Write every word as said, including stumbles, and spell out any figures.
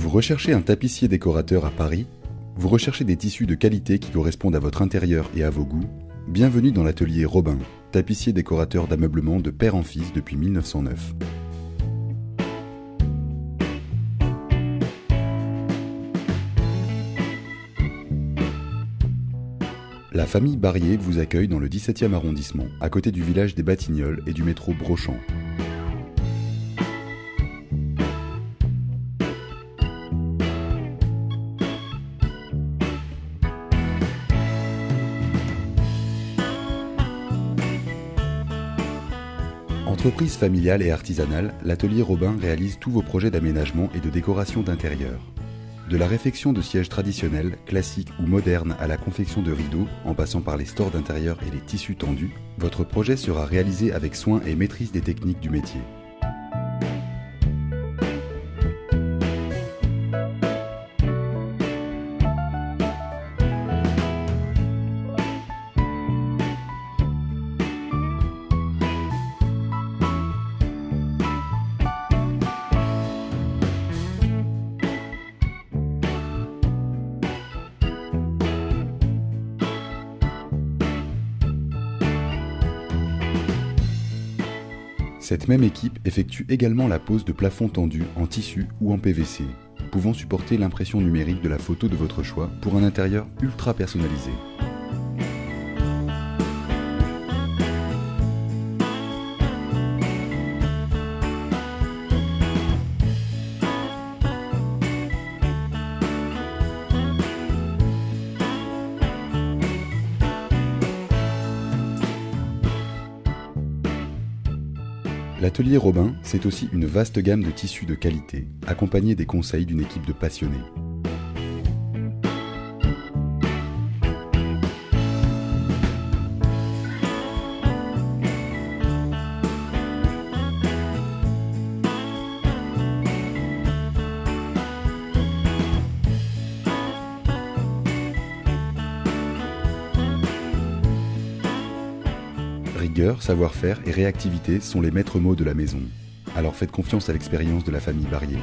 Vous recherchez un tapissier décorateur à Paris? Vous recherchez des tissus de qualité qui correspondent à votre intérieur et à vos goûts? Bienvenue dans l'atelier Robin, tapissier décorateur d'ameublement de père en fils depuis mille neuf cent neuf. La famille Barrier vous accueille dans le dix-septième arrondissement, à côté du village des Batignolles et du métro Brochamp. Entreprise familiale et artisanale, l'atelier Robin réalise tous vos projets d'aménagement et de décoration d'intérieur. De la réfection de sièges traditionnels, classiques ou modernes à la confection de rideaux, en passant par les stores d'intérieur et les tissus tendus, votre projet sera réalisé avec soin et maîtrise des techniques du métier. Cette même équipe effectue également la pose de plafonds tendus en tissu ou en P V C, pouvant supporter l'impression numérique de la photo de votre choix pour un intérieur ultra personnalisé. L'atelier Robin, c'est aussi une vaste gamme de tissus de qualité, accompagnée des conseils d'une équipe de passionnés. Rigueur, savoir-faire et réactivité sont les maîtres mots de la maison. Alors faites confiance à l'expérience de la famille Barrier.